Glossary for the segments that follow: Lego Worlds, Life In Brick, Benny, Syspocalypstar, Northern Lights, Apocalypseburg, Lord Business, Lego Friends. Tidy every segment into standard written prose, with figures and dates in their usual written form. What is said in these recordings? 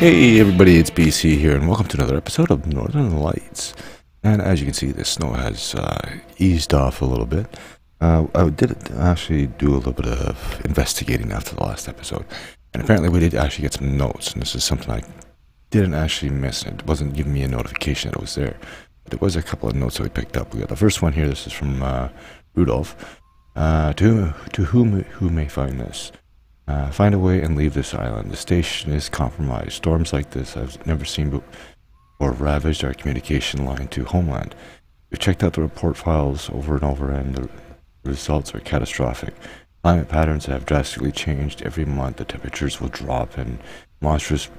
Hey everybody, it's BC here and welcome to another episode of Northern Lights. And as you can see, the snow has eased off a little bit. I did actually do a little bit of investigating after the last episode, and apparently we did actually get some notes, and this is something I didn't actually miss. It wasn't giving me a notification that it was there, but there was a couple of notes that we picked up. We got the first one here. This is from Rudolph. To whom may find this? Find a way and leave this island. The station is compromised. Storms like this I've never seen before ravaged our communication line to homeland. We've checked out the report files over and over, and the results are catastrophic. Climate patterns have drastically changed. Every month the temperatures will drop and monstrous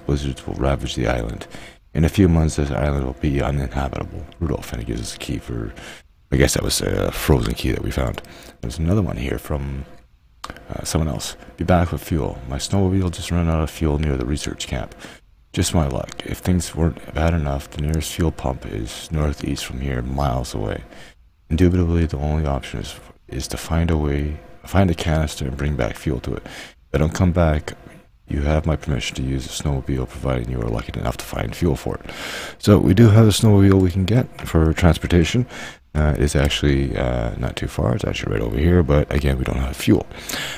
blizzards will ravage the island. In a few months this island will be uninhabitable. Rudolph, and it gives us a key for, I guess that was a frozen key that we found. There's another one here from someone else. Be back with fuel. My snowmobile just ran out of fuel near the research camp. Just my luck. If things weren't bad enough, the nearest fuel pump is northeast from here, miles away. Indubitably, the only option is to find a canister and bring back fuel to it. If I don't come back, you have my permission to use the snowmobile, providing you are lucky enough to find fuel for it. So we do have a snowmobile we can get for transportation. It's actually not too far. It's actually right over here, but again, we don't have fuel.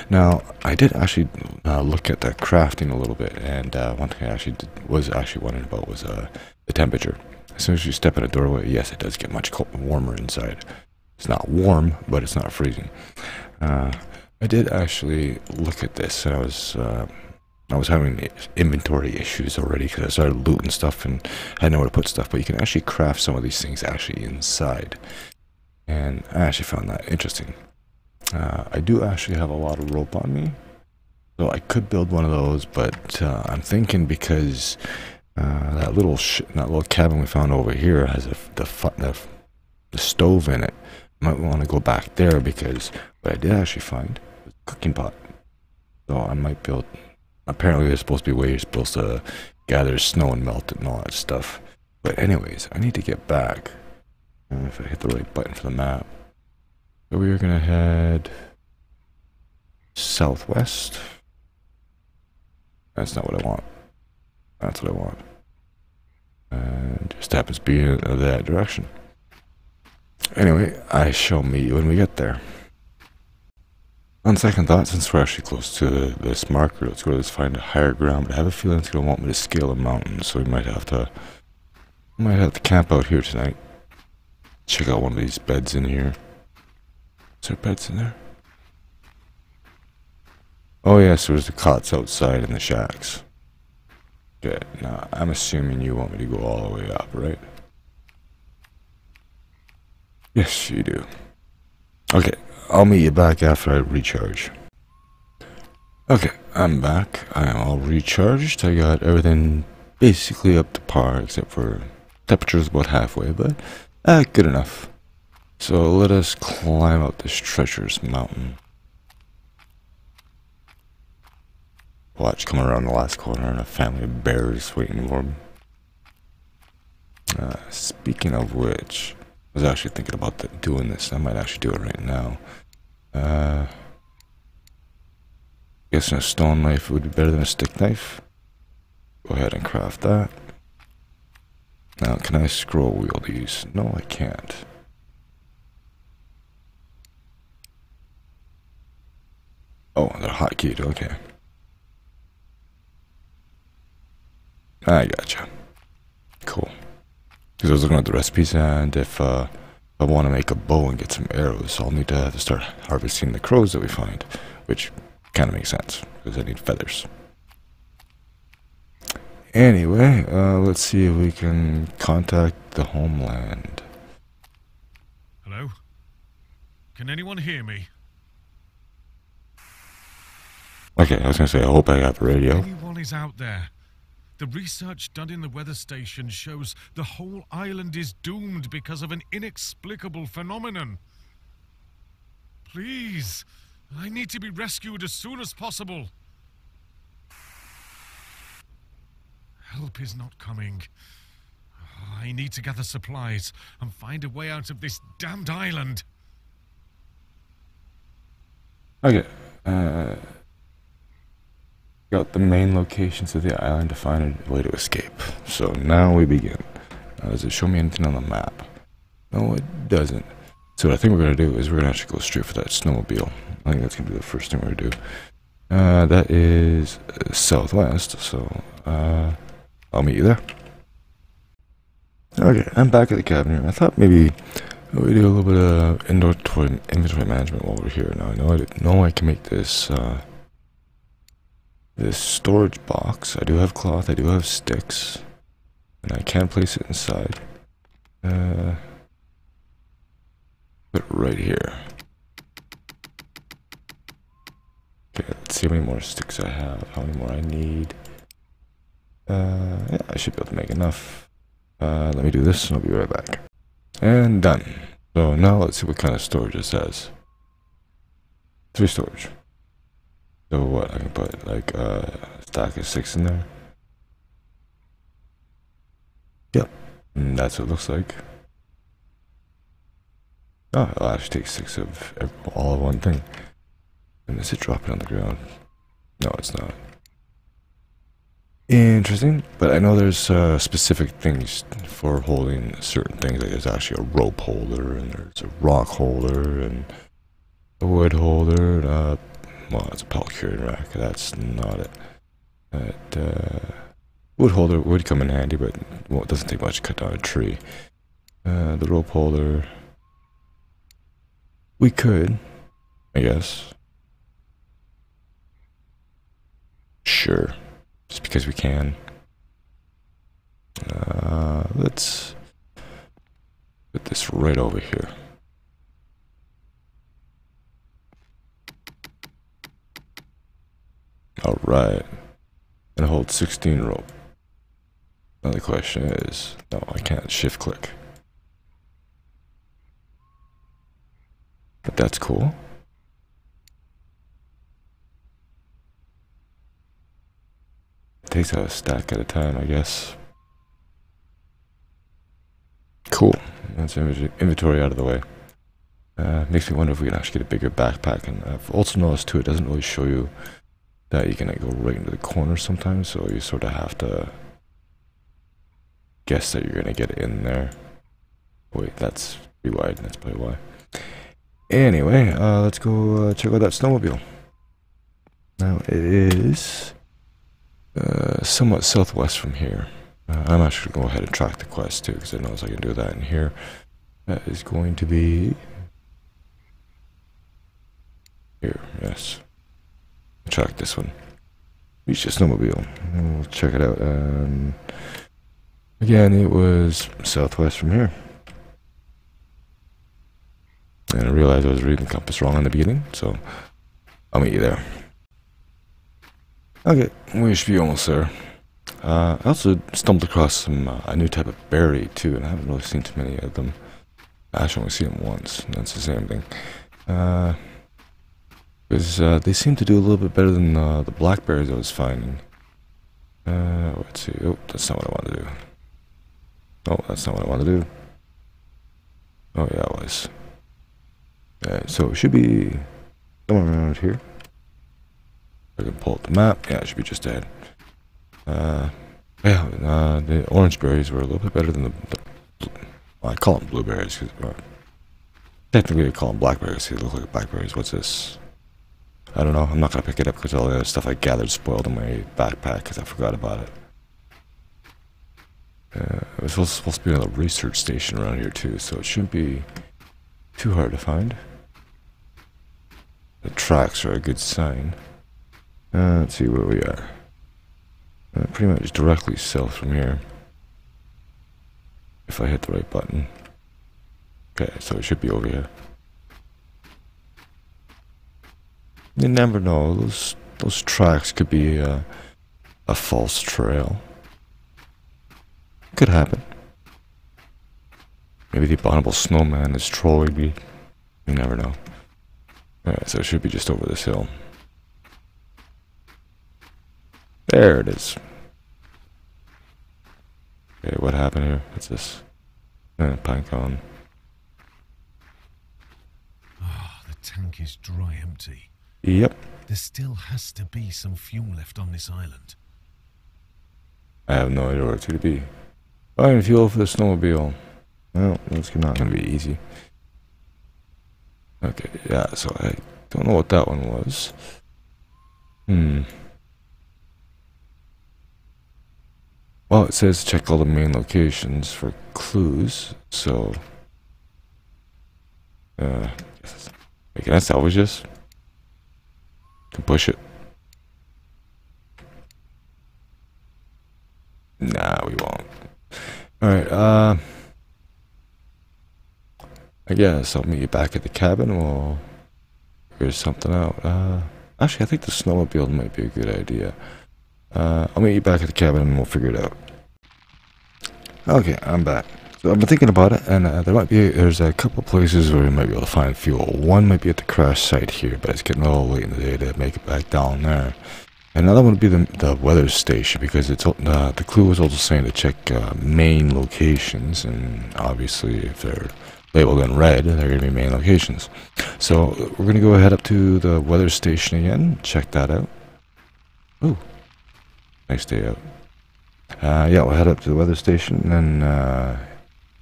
Now, I did actually look at the crafting a little bit, and one thing I actually was wondering about was the temperature. As soon as you step in a doorway, yes, it does get much warmer inside. It's not warm, but it's not freezing. I did actually look at this, and I was having inventory issues already because I started looting stuff and I didn't know where to put stuff, but you can actually craft some of these things actually inside. And I actually found that interesting. I do actually have a lot of rope on me, so I could build one of those, but I'm thinking because that little cabin we found over here has the stove in it. I might want to go back there because what I did actually find was a cooking pot. So I might build... Apparently there's supposed to be a way you're supposed to gather snow and melt it and all that stuff. But anyways, I need to get back. And if I hit the right button for the map. So we are going to head southwest. That's not what I want. That's what I want. And just happens to be in that direction. Anyway, I shall meet you when we get there. On second thought, since we're actually close to this marker, let's go to this find a higher ground, but I have a feeling it's going to want me to scale a mountain, so we might have to camp out here tonight. Check out one of these beds in here. Is there beds in there? Oh yes, there's the cots outside in the shacks. Okay, now I'm assuming you want me to go all the way up, right? Yes, you do. Okay. I'll meet you back after I recharge. Okay, I'm back. I am all recharged. I got everything basically up to par, except for temperature's about halfway, but good enough. So let us climb up this treacherous mountain. Watch, coming around the last corner and a family of bears waiting for me. Speaking of which... I was actually thinking about doing this. I might actually do it right now. I guess a stone knife would be better than a stick knife. Go ahead and craft that. Now, can I scroll wheel these? No, I can't. Oh, they're hotkeyed. Okay. I gotcha. Cool. Because I was looking at the recipes, and if I want to make a bow and get some arrows, I'll need to have to start harvesting the crows that we find, which kind of makes sense, because I need feathers. Anyway, let's see if we can contact the homeland. Hello? Can anyone hear me? Okay, I was going to say, I hope I got the radio. Anyone is out there? The research done in the weather station shows the whole island is doomed because of an inexplicable phenomenon. Please, I need to be rescued as soon as possible. Help is not coming. I need to gather supplies and find a way out of this damned island. Okay, out the main locations of the island to find a way to escape. So now we begin. Does it show me anything on the map? No, it doesn't. So what I think we're going to do is we're going to actually go straight for that snowmobile. I think that's going to be the first thing we're going to do. That is southwest, so I'll meet you there. Okay, I'm back at the cabin here. I thought maybe we do a little bit of indoor inventory management while we're here. Now I know I can make this this storage box. I do have cloth, I do have sticks, and I can place it inside. Put it right here. Okay, let's see how many more sticks I have, how many more I need. Yeah, I should be able to make enough. Let me do this and I'll be right back. And done. So now let's see what kind of storage this has. 3 storage. So what, I can put like a stack of 6 in there. Yep. And that's what it looks like. Oh, it'll actually take 6 of all of one thing. And is it dropping on the ground? No, it's not. Interesting, but I know there's specific things for holding certain things. Like there's actually a rope holder, and there's a rock holder, and a wood holder, and a, well, it's a pellet curing rack. That's not it. That wood holder would come in handy, but well, it doesn't take much to cut down a tree. The rope holder, we could, I guess. Sure. Just because we can. Let's put this right over here. Alright. And hold 16 rope. Now the question is, no, I can't shift click. But that's cool. Takes out a stack at a time, I guess. Cool. That's inventory out of the way. Makes me wonder if we can actually get a bigger backpack. And I've also noticed too, it doesn't really show you that you can like, go right into the corner sometimes, so you sort of have to guess that you're going to get in there. Wait, that's pretty wide. That's probably why. Anyway, let's go check out that snowmobile. Now it is... somewhat southwest from here. I'm actually going to go ahead and track the quest too, because I know I can do that in here. That is going to be... here, yes. Track this one. Reach the snowmobile. And we'll check it out. Again, it was southwest from here. And I realized I was reading the compass wrong in the beginning, so I'll meet you there. Okay, we should be almost there. I also stumbled across some a new type of berry too, and I haven't really seen too many of them. I actually only seen them once, and that's the same thing. Because they seem to do a little bit better than the blackberries I was finding. Let's see. Oh, that's not what I wanted to do. Oh, that's not what I wanted to do. Oh yeah, it was. Alright, so it should be somewhere around here. I can pull up the map. Yeah, it should be just ahead. Yeah, the orange berries were a little bit better than the well, I call them blueberries because technically I call them blackberries. They look like blackberries. What's this? I don't know. I'm not gonna pick it up because all the other stuff I gathered spoiled in my backpack because I forgot about it. It was also supposed to be another research station around here too, so it shouldn't be too hard to find. The tracks are a good sign. Let's see where we are. Pretty much directly south from here. If I hit the right button. Okay, so it should be over here. You never know. Those tracks could be a false trail. Could happen. Maybe the abominable snowman is trolling me. You never know. Alright, so it should be just over this hill. There it is. Okay, what happened here? What's this? Pine cone. Ah, the tank is dry empty. Yep. There still has to be some fuel left on this island. I have no idea where to be. I am fuel for the snowmobile. Well, that's not gonna be easy. Okay, yeah, so I don't know what that one was. Well, it says check all the main locations for clues, so... wait, can I salvage this? I can push it. Nah, we won't. Alright, I guess I'll meet you back at the cabin, we'll figure something out. Actually, I think the snowmobile might be a good idea. I'll meet you back at the cabin and we'll figure it out. Okay, I'm back. So I've been thinking about it, and there's a couple places where we might be able to find fuel. One might be at the crash site here, but it's getting a little late in the day to make it back down there. Another one would be the weather station, because it's the clue was also saying to check main locations, and obviously if they're labeled in red, they're going to be main locations. So we're going to go ahead up to the weather station again, check that out. Ooh. Nice day out. Yeah, we'll head up to the weather station, and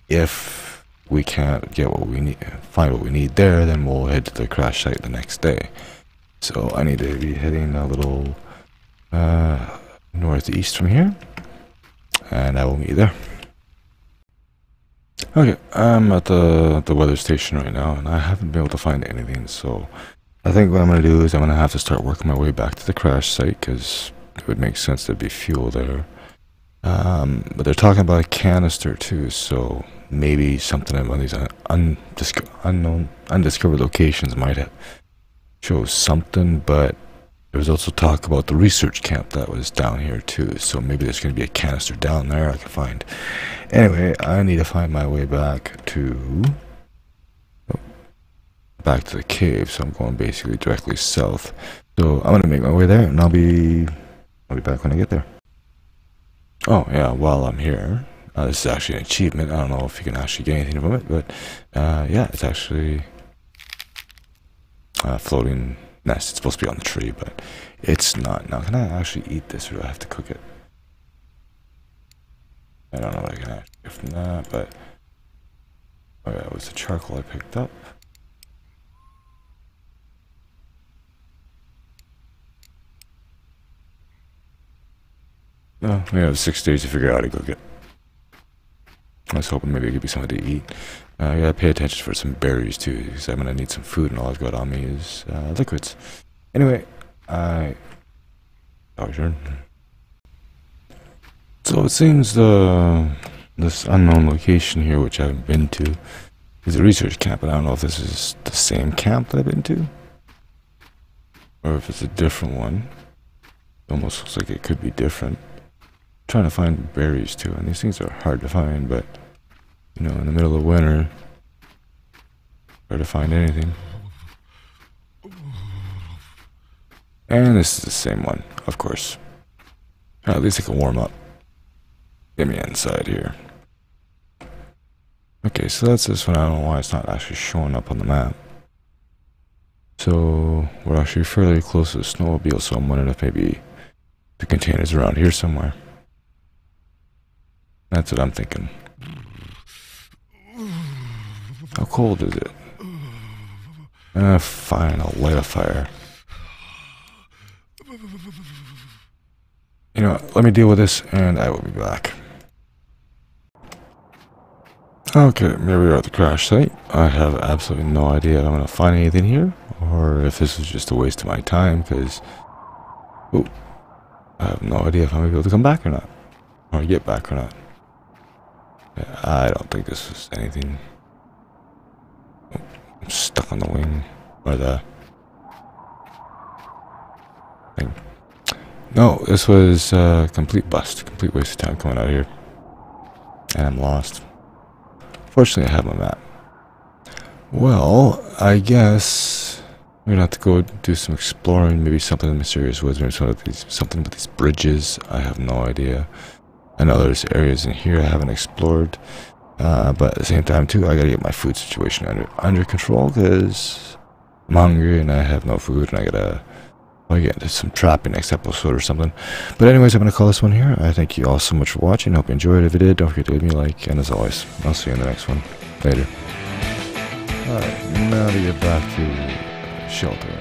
if we can't get what we need, find what we need there, then we'll head to the crash site the next day. So I need to be heading a little northeast from here, and I will meet you there. Okay, I'm at the weather station right now, and I haven't been able to find anything. So I think what I'm gonna do is I'm gonna have to start working my way back to the crash site, because it would make sense there'd be fuel there. But they're talking about a canister too, so maybe something in one of these undiscovered locations might have show something. But there was also talk about the research camp that was down here too, so maybe there's going to be a canister down there I can find. Anyway, I need to find my way back to the cave, so I'm going basically directly south. So I'm gonna make my way there, and I'll be back when I get there. Oh yeah, while I'm here, this is actually an achievement. I don't know if you can actually get anything from it, but yeah, it's actually a floating nest. It's supposed to be on the tree, but it's not. Now, can I actually eat this, or do I have to cook it? I don't know what I can actually get from that, but oh yeah, it was the charcoal I picked up. No, we have 6 days to figure out how to cook it. I was hoping maybe it could be something to eat. I gotta pay attention for some berries too, because I'm gonna need some food, and all I've got on me is liquids. Anyway, so it seems this unknown location here, which I haven't been to, is a research camp, and I don't know if this is the same camp that I've been to, or if it's a different one. It almost looks like it could be different. Trying to find berries too, and these things are hard to find, but you know, in the middle of winter, hard to find anything. And this is the same one, of course. At least I can warm up. Get me inside here. Okay, so that's this one. I don't know why it's not actually showing up on the map. So we're actually fairly close to the snowmobile, so I'm wondering if maybe the container's around here somewhere. That's what I'm thinking. How cold is it? Fine, I'll light a fire. You know what, let me deal with this, and I will be back. Okay, here we are at the crash site. I have absolutely no idea if I'm going to find anything here, or if this is just a waste of my time, because... I have no idea if I'm going to be able to come back or not. Or get back or not. Yeah, I don't think this is anything. Oh, I'm stuck on the wing. Or the thing. No, this was a complete bust. Complete waste of time coming out of here. And I'm lost. Fortunately, I have my map. Well, I guess we're gonna have to go do some exploring. Maybe something in the mysterious woods. Maybe something with these bridges. I have no idea. I know there's areas in here I haven't explored, but at the same time too, I gotta get my food situation under control, because I'm hungry and I have no food and I gotta... Oh yeah, there's some trapping next episode or something. But anyways, I'm gonna call this one here. I thank you all so much for watching. Hope you enjoyed. If you did, don't forget to give me a like. And as always, I'll see you in the next one. Later. Alright, now to get back to shelter.